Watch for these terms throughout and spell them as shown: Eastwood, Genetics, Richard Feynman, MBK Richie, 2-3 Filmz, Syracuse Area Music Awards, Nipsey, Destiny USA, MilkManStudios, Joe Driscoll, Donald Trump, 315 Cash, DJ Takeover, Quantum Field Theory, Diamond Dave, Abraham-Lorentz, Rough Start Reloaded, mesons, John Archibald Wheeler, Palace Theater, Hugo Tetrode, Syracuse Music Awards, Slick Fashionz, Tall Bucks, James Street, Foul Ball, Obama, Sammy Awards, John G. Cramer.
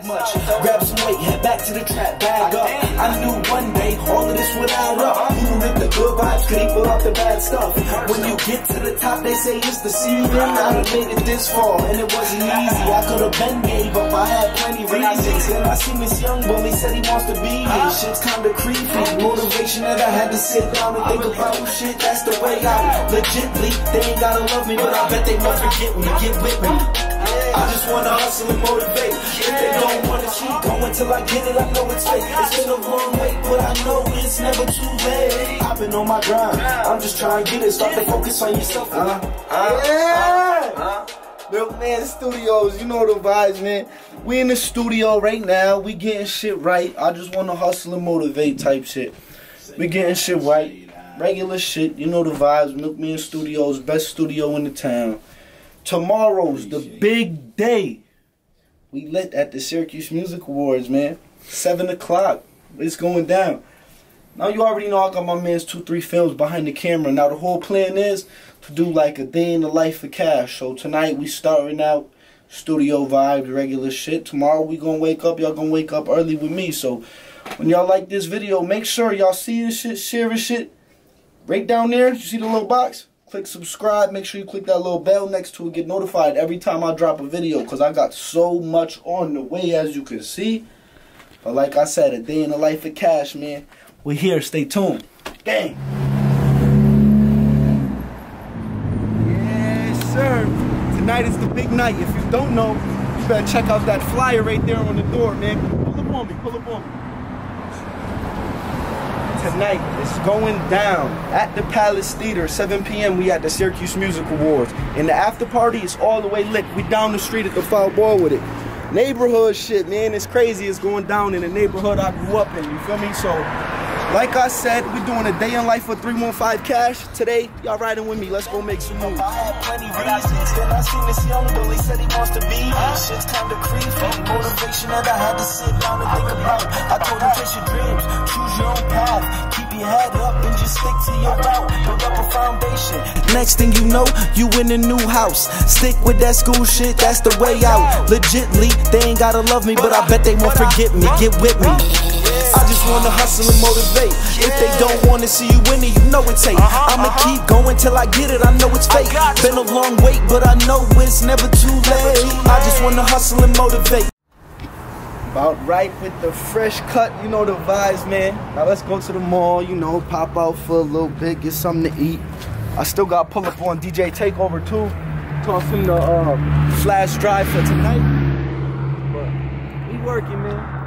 that much. Grab some weight, head back to the trap, bag up. I knew one day all of this would add up. You rip the good vibes, could equal out the bad stuff. When you get to the top, they say it's the ceiling. I done made it this far, and it wasn't easy. I could've been gave up, I had plenty reasons. And I seen this young bully, said he wants to be here. Shit's kinda creepy, motivation that I had to sit down and think about. Shit, that's the way out. Legitly, they ain't gotta love me, but I bet they must forget when you get with me. I just wanna hustle and motivate. If they don't wanna keep going till I get it, I know it's fake. It's been a long way, but I know it's never too late. I've been on my grind, I'm just trying to get it. Start to focus on yourself. MilkMan Studios, you know the vibes, man. We in the studio right now, we getting shit right. I just wanna hustle and motivate type shit. We getting shit right, regular shit, you know the vibes. MilkMan Studios, best studio in the town. Tomorrow's the big day. We lit at the Syracuse Music Awards, man. 7 o'clock. It's going down. Now, you already know I got my man's 2-3 Filmz behind the camera. Now, the whole plan is to do like a day in the life of Cash. So, tonight, we starting out studio vibes, regular shit. Tomorrow, we gonna wake up. Y'all gonna wake up early with me. So, when y'all like this video, make sure y'all see this shit, share this shit. Right down there, you see the little box? Click subscribe. Make sure you click that little bell next to it. Get notified every time I drop a video, because I got so much on the way, as you can see. But like I said, a day in the life of Cash, man. We're here. Stay tuned. Gang. Yes, sir. Tonight is the big night. If you don't know, you better check out that flyer right there on the door, man. Pull up on me. Pull up on me. Tonight, it's going down at the Palace Theater, 7 p.m. We at the Syracuse Music Awards. And the after party is all the way lit. We down the street at the Foul Ball with it. Neighborhood shit, man. It's crazy. It's going down in the neighborhood I grew up in. You feel me? So, like I said, we're doing a day in life for 315 Cash today. Y'all riding with me. Let's go make some moves. I had plenty reasons. Then I seen this young bully, said he wants to be here. Shit's kinda creepy. Motivation that I had to sit down and think about. I told him, chase your dreams, choose your own path. Keep your head up and just stick to your route. Build up a foundation. Next thing you know, you in a new house. Stick with that school shit, that's the way out. Legitly, they ain't gotta love me, but I bet they won't forget me. Get with me. I just wanna hustle and motivate. If they don't wanna see you in it, you know it's hate. I'ma keep going till I get it, I know it's fake. Been a long wait, but I know it's never too late. I just wanna hustle and motivate. About right with the fresh cut, you know the vibes, man. Now let's go to the mall, you know, pop out for a little bit, get something to eat. I still got pull up on DJ Takeover too. Tossing the flash drive for tonight. But we working, man.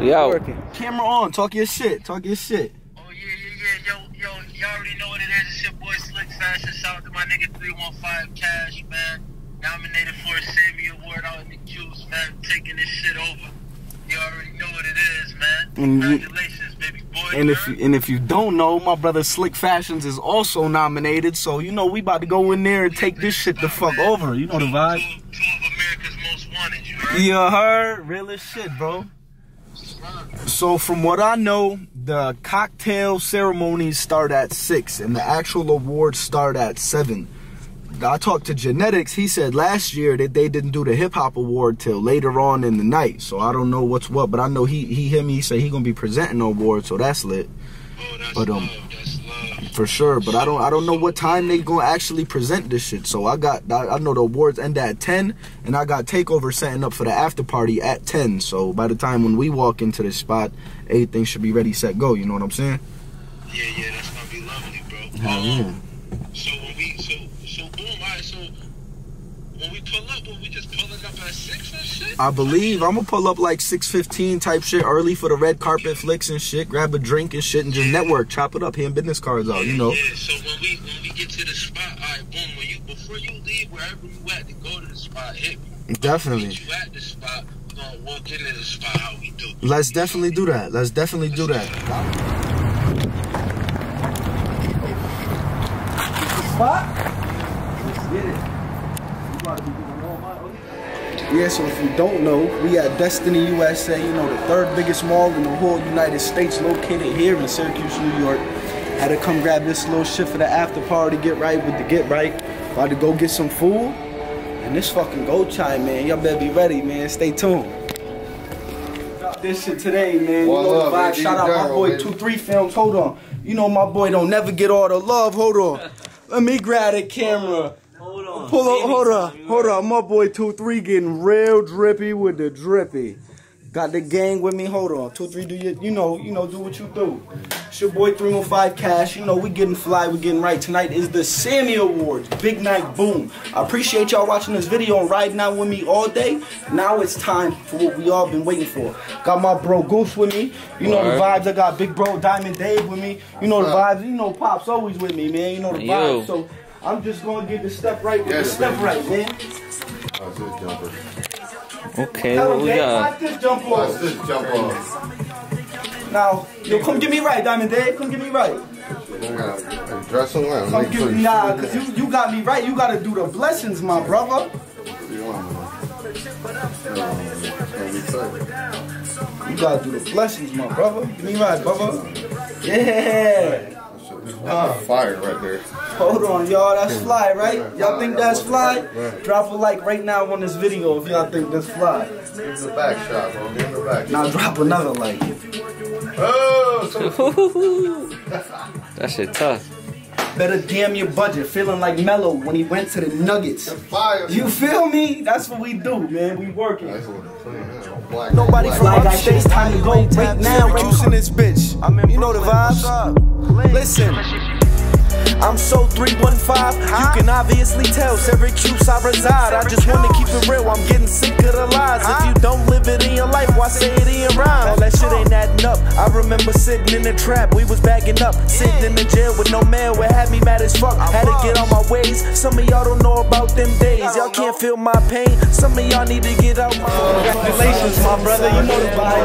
Yo. Working. Camera on, talk your shit, talk your shit. Oh yeah. Y'all already know what it is. It's your boy Slick Fashionz. Shout out to my nigga 315 Cash, man. Nominated for a Sammy Award out in the Q's, man. Taking this shit over. You already know what it is, man. Congratulations, baby boy. And if you don't know, my brother Slick Fashionz is also nominated. So you know we about to go in there and take this shit the fuck over. You know the vibe. Two of America's most wanted. You heard? You heard? Real as shit, bro. So from what I know, the cocktail ceremonies start at 6 and the actual awards start at 7. I talked to Genetics. He said last year that they didn't do the hip hop award till later on in the night. So I don't know what's what, but I know he said he gonna be presenting the award, so that's lit. Oh, that's but love. That's love. For sure. But I don't know what time they gonna actually present this shit. So I know the awards end at 10, and I got Takeover setting up for the after party at 10. So by the time when we walk into this spot, everything should be ready, set, go. You know what I'm saying? Yeah, that's gonna be lovely, bro. Yeah. So when we pull up, will we just pull it up at 6 and shit? I believe. I'm going to pull up like 6:15 type shit early for the red carpet flicks and shit. Grab a drink and shit and just network. Chop it up. Hand business cards out, you know. Yeah, so when we get to the spot, all right, boom. Before you leave, wherever you at to go to the spot, hit me. Definitely. When you at the spot, we're going to walk into the spot how we do. Let's definitely do that. Let's definitely do that. Spot? Let's get it. Yeah, so if you don't know, we at Destiny USA, you know, the third biggest mall in the whole United States, located here in Syracuse, New York. Had to come grab this little shit for the after party, get right with the get right. About to go get some food, and And this fucking gold chime, man, y'all better be ready, man. Stay tuned. This shit today, man. You know the vibe. Shout out my boy 2-3 Filmz. Hold on. You know my boy don't never get all the love. Hold on. Let me grab the camera. Hold on. Pull up. Hold on. Hold on. My boy 2-3 getting real drippy with the drippy. Got the gang with me. Hold on. 2-3, do your, you know, do what you do. It's your boy 315 Cash. You know, we getting fly, we getting right. Tonight is the Sammy Awards. Big night, boom. I appreciate y'all watching this video and riding out with me all day. Now it's time for what we all been waiting for. Got my bro Goose with me. You know the vibes. I got big bro Diamond Dave with me. You know the vibes. You know Pop's always with me, man. You know the vibes. So I'm just gonna get the step right with the step right, man. Oh, good jumper. Okay, what we got? Watch this jump off. Now, yo, come get me right, Diamond Dad. Come get me right. Dress around. Come get me, nah, cause you got me right. You gotta do the blessings, my brother. You gotta do the blessings, my brother. Get me right, brother. Yeah. Fire right there. Hold on, y'all. That's fly, right? Y'all think that's fly? Drop a like right now on this video if y'all think that's fly. Give the back shot, bro. Give the back shot. Now drop another like. Oh! That shit tough. Better damn your budget. Feeling like Melo when he went to the Nuggets. Fire. You feel me? That's what we do, man. We working. Nobody fly like this. Time to go right now. Syracuse in this bitch. You know the vibes. Listen. I'm so 315, you can obviously tell, Syracuse I reside. I just wanna keep it real, I'm getting sick of the lies. If you don't live it in your life, why say it in rhyme? All that shit ain't adding up. I remember sitting in the trap, we was bagging up, sitting in the jail with no mail, it had me mad as fuck. Had to get on my ways, some of y'all don't know about them days. Y'all can't feel my pain, some of y'all need to get out my Congratulations, my brother, you know the vibe.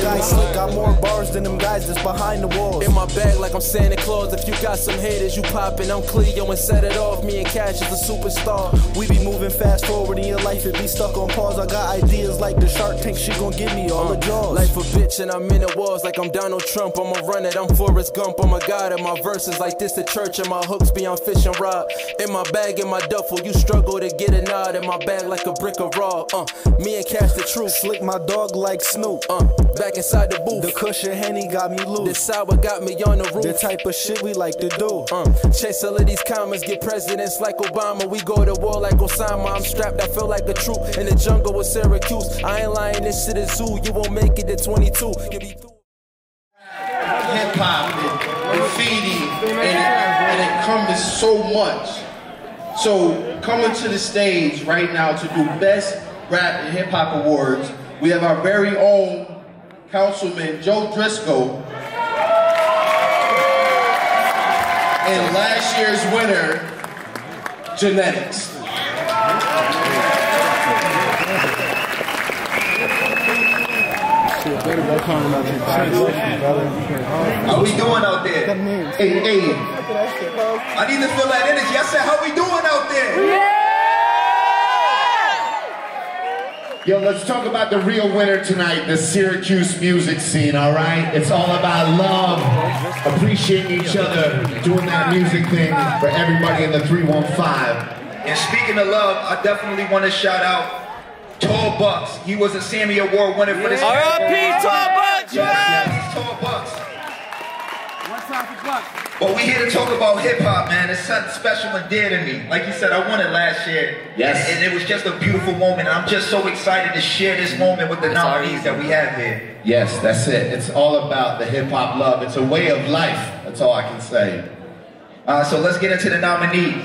I got more bars than them guys that's behind the walls. In my bag like I'm Santa Claus, if you got some haters, you poppin', I'm Cleo and set it off, me and Cash is a superstar. We be moving fast forward in your life, it be stuck on pause, I got ideas like the Shark Tank, she gon' give me all the jaws. Life a bitch and I'm in the walls like I'm Donald Trump, I'ma run it, I'm Forrest Gump, I'm a god and my verses like this the church and my hooks be on fishing rod. In my bag, in my duffel, you struggle to get a nod, in my bag like a brick of raw, me and Cash the truth, Slick my dog like Snoop, back inside the booth, the cushion Henny got me loose, the sour got me on the roof, the type of shit we like to do. Chase all of these commas, get presidents like Obama. We go to war like Osama. I'm strapped, I feel like a troop in the jungle with Syracuse. I ain't lying, this shit is zoo. You won't make it to 22. You'll be through. Hip hop, graffiti, and it encompasses so much. So coming to the stage right now to do Best Rap and Hip Hop Awards, we have our very own Councilman Joe Driscoll. And last year's winner, Genetics. How we doing out there? Hey, hey. I need to feel that energy. I said, how we doing out there? Yeah! Yo, let's talk about the real winner tonight, the Syracuse music scene, all right? It's all about love. Appreciating each other, doing that music thing for everybody in the 315. And speaking of love, I definitely want to shout out Tall Bucks. He was a Sammy Award winner for this. R.I.P. Tall Bucks! Yes, Tall Bucks. What's up with Bucks? But we here to talk about hip hop, man. It's something special and dear to me. Like you said, I won it last year. Yes. And it was just a beautiful moment. I'm just so excited to share this moment with the nominees that we have here. Yes, that's it. It's all about the hip-hop love. It's a way of life. That's all I can say. So let's get into the nominees.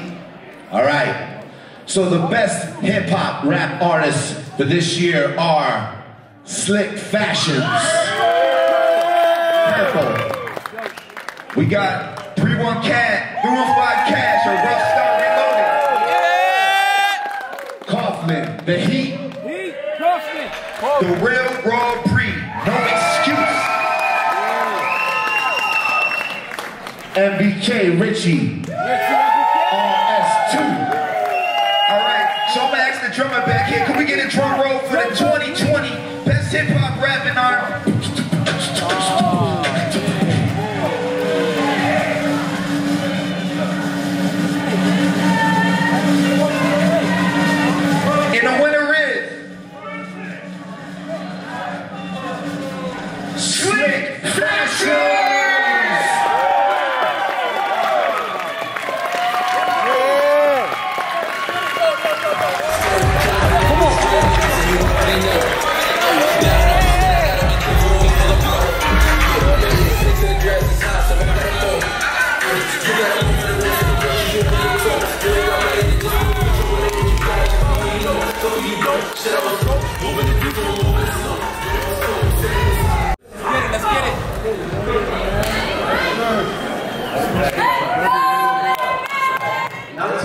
All right. So the best hip-hop rap artists for this year are Slick Fashionz. We got 315 Cash or Rough Start Reloaded. Kaufman, The Heat. The Real Raw Breed. No Excuse. MBK Richie. RS2. Alright, so I'm gonna ask the drummer back here. Can we get a drum roll for the 2020 Best Hip Hop Rap in our...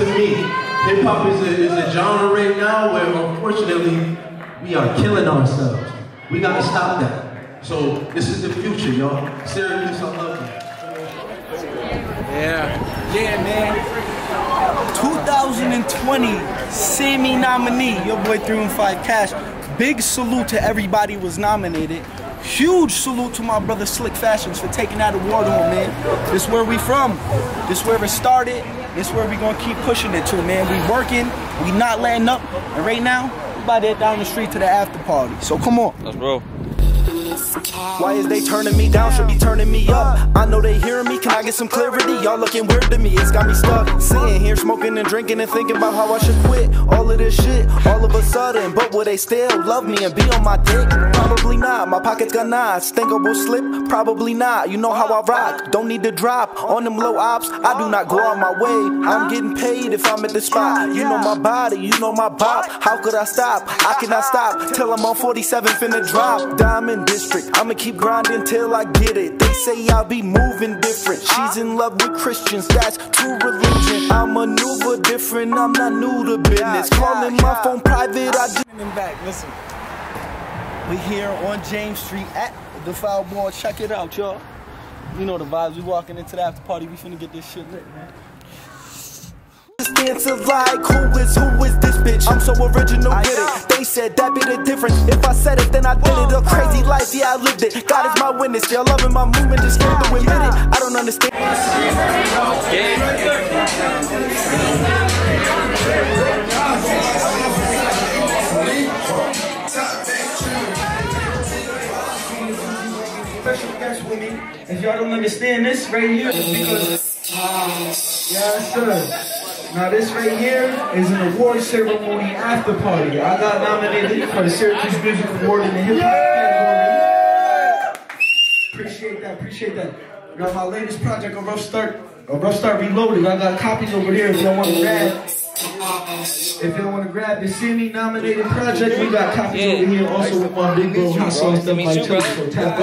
to me, hip-hop is a genre right now where, unfortunately, we are killing ourselves. We gotta stop that. So this is the future, y'all. Syracuse, I love you. Yeah. Yeah, man. 2020 Sammy nominee, your boy 315 Cash. Big salute to everybody who was nominated. Huge salute to my brother Slick Fashionz for taking that award on, man. This where we from. This where it started. This where we gonna keep pushing it to, man. We working, we not letting up, and right now, we about to head down the street to the after party. So come on. Let's roll. Why is they turning me down? Should be turning me up. I know they hearing me. Can I get some clarity? Y'all looking weird to me. It's got me stuck. Sitting here smoking and drinking and thinking about how I should quit all of this shit all of a sudden. But will they still love me and be on my dick? Probably not. My pockets got knives. Think I will slip? Probably not. You know how I rock. Don't need to drop on them low ops. I do not go out my way. I'm getting paid if I'm at the spot. You know my body. You know my bop. How could I stop? I cannot stop till I'm on 47 finna drop. Diamond District. I'ma keep grinding till I get it. They say I'll be moving different. She's in love with Christians, that's true religion. I maneuver different, I'm not new to business. Calling my phone private, I just back. Listen, we here on James Street at the Foul Ball. Check it out, y'all. You know the vibes. We walking into the after party. We finna get this shit lit, man. Stanza like who is this bitch? I'm so original, get it. They said that be the difference. If I said it, then I did it. A crazy life, yeah, I lived it. God is my witness. They're loving my movement, just can't admit it. I don't understand. Special guest with me. If y'all don't understand this right here, because yes, sir. Now this right here is an award ceremony after party. I got nominated for the Syracuse Music Award in the hip hop category. Appreciate that, appreciate that. Now my latest project, a Rough Start Reloaded. I got copies over there if y'all want to grab. If y'all want to grab the Sammy nominated project, we got copies over here also with my big bro Hustle and stuff like that. So tap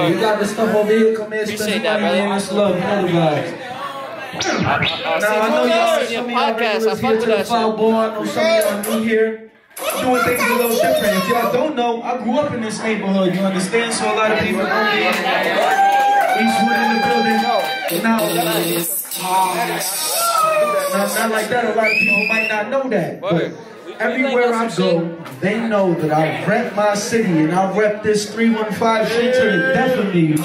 in. We got the stuff over here. Come here, spend money on us, love, hella vibes. Now I know y'all see me on regulars here to the Foul Ball. I know some of y'all new here, doing things a little different. If y'all don't know, I grew up in this neighborhood, you understand? So a lot of people know me. Eastwood in the building. Not like that, a lot of people might not know that. But everywhere I go, they know that I rep my city and I rep this 315 shit to the death of me.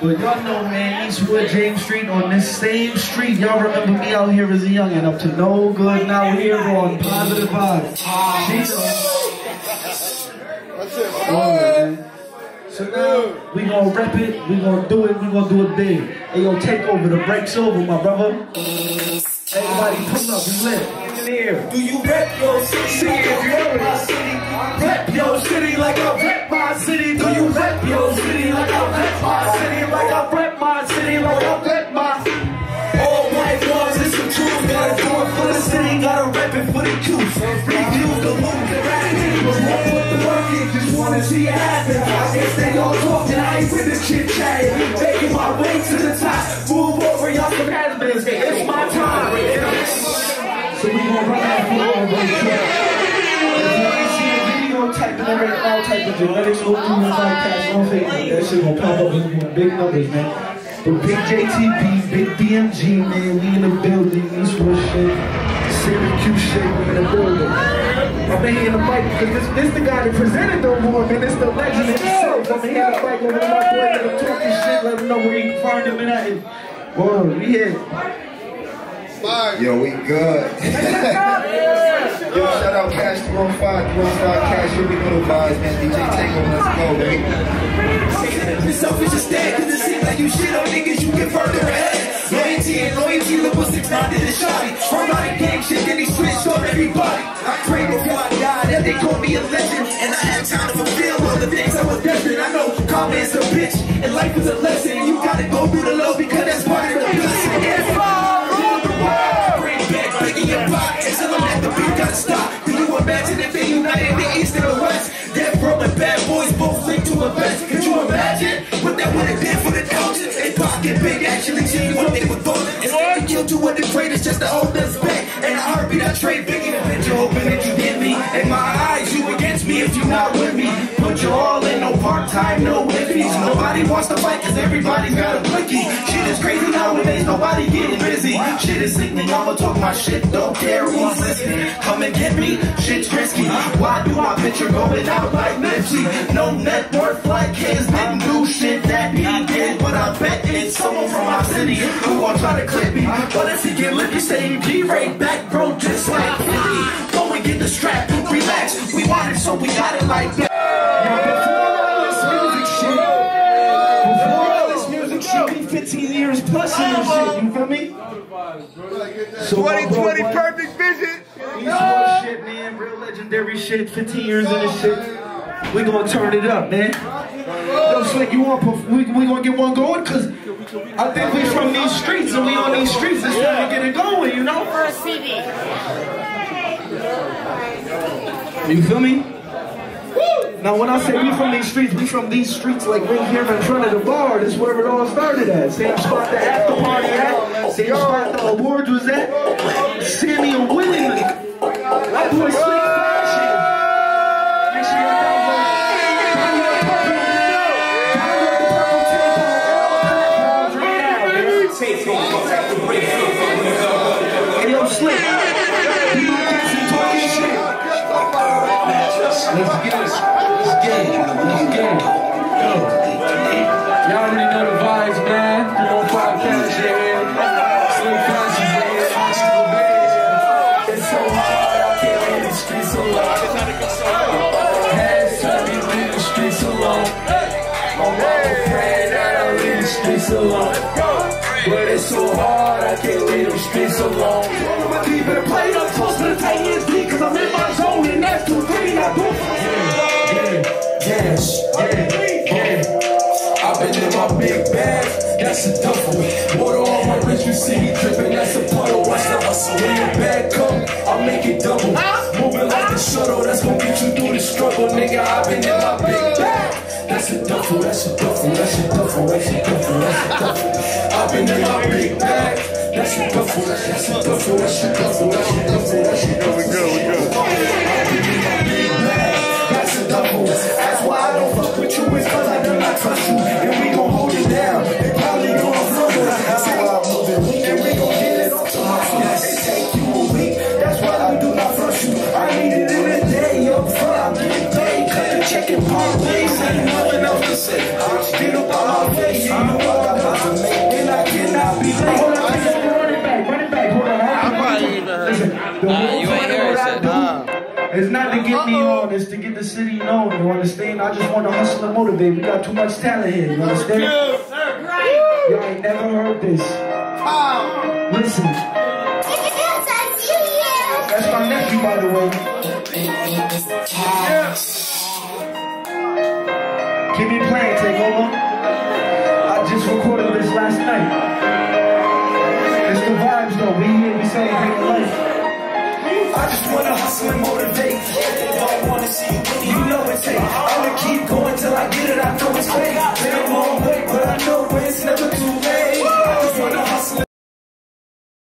But y'all know, man, Eastwood, James Street, on this same street, y'all remember me out here as a youngin', up to no good, now here on positive vibes. So now, we gonna rep it, we gonna do it big. Hey, yo, take over, the break's over, my brother. Everybody, pull up, we live. Do you rep your city? See, if you rep my city, rep your city like I rep my city. Do you rep your city like I rep my city? Like I rep my city, like I rep my all white walls, it's the truth. Gotta do it for the city, gotta rep it for the youth. Refuse the loot, the radical, but won't put the work in. Just wanna see it happen. I guess they all talk and I ain't with the chit chat. Taking my way to the top, move over y'all some husbands. It's my time. So we gon' run out for all right now. Type in all type of genetics, open your podcast on Facebook. That shit gonna pop up in big numbers, man. But big JTB, big DMG, man, we in the building, Eastwood shit, Syracuse shit, we in the building. I'm in the mic because this the guy that presented the award, man. It's the legend himself. I'm in the mic over my boy, let him talk his shit, let him know where you can find him in that. Whoa, we here. Yo, we good. Yo, shout out Cash 215, 215 Cash. Here we go to vibes, man. DJ Takeover, let's go, baby. You're selfish as that, cause it seems like you shit on niggas, you get further ahead. Loyalty, look what's excited and shoddy. From out of gang shit, then he switched on everybody. I prayed before I died, and they called me a legend. And I had time to fulfill all the things I was destined. I know comments a bitch, and life is a lesson. And you gotta go through the low, because that's part of the blessing. It's fine. Until I'm at the beat, gotta stop. Can you imagine if they united the East and the West? Death Row and Bad Boys both linked to a vest. Could you imagine what that would have did for the culture? They pocket big, actually. bonus. It's what? Like you do what the greatest, just to hold us back. And a heartbeat I trade bigger than that. You're hoping that you get me. In my eyes, you against me if you're not with me. Put you all in, no part-time, no wiffies. Nobody wants to fight cause everybody's got a blicky. Shit is crazy nowadays, nobody getting busy. Shit is sickening, I'ma talk my shit, don't care who's listening. Come and get me, shit's risky. Why do my picture going out like Nipsey? No net worth like his, didn't do shit that he did. But I bet it's someone from my city who won't try to clip me. But as he get lit, he say you D-rate back, bro, just like Billy. Go and get the strap, relax, we want it so we got it like that. Plus in this shit, you feel me? 2020 perfect vision. Eastwood shit, man, real legendary shit. 15 years in this shit. We gonna turn it up, man. Yo, Slick, you want? We gonna get one going? Cause I think we from these streets, and we on these streets. It's time to get it going, you know. For a CD. You feel me? Now when I say we from these streets, we from these streets like right here in front of the bar. This is where it all started at. Same spot the after party at. Same spot the awards was at. Sammy and Willie. That boy Slick Fashionz. Make sure y'all download. Hey yo Slick, you don't think some talking shit? Let's get it. Y'all already know the vibes, man. 315 Cash here. Slick Fashionz here. It's so hard out here in the streets alone. Hands up, you leave the streets alone. My mama praying that I leave the streets alone. But it's so hard, I can't leave the streets alone. I'm deep in the plate, I'm close to the tight end, cause I'm in my zone, and that's 2-3, I do. I've been in my big bag, that's a duffel. Water on my wrist, you see me dripping, that's a puddle. Watch the hustle, when your bag come, I'll make it double. Moving like the shuttle, that's gonna get you through the struggle. Nigga, I've been in my big bag, that's a duffel, that's a duffel, that's a duffel, that's a duffel, that's a duffel. I've been in my big bag. That's a duffel, that's a duffel, that's a duffel, that's a duffel, that's a duffel. That's why I don't fuck with you, it's cause I do not trust you. And we gon' hold it down, they probably gon' fumble. That's how I'm moving, and we gon' get it off to my feet. They take you a week, that's why I do not trust you. I need it in a day, up front, I'm getting paid. Cut the check and part ways, ain't nothing else to say. I'm still up on my face, you know what I'm about to make. And I cannot be late. Hold on, run it back, hold on. I probably even, you ain't hear it said, it's not to get me on, it's to get the city known, you understand? I just want to hustle and motivate, we got too much talent here, you understand? Y'all ain't never heard this. Listen. That's my nephew, by the way. Keep me playing, Takeover. I just recorded this last night. It's the vibes though, we here, we saying big life. I just wanna hustle and motivate. I wanna see you.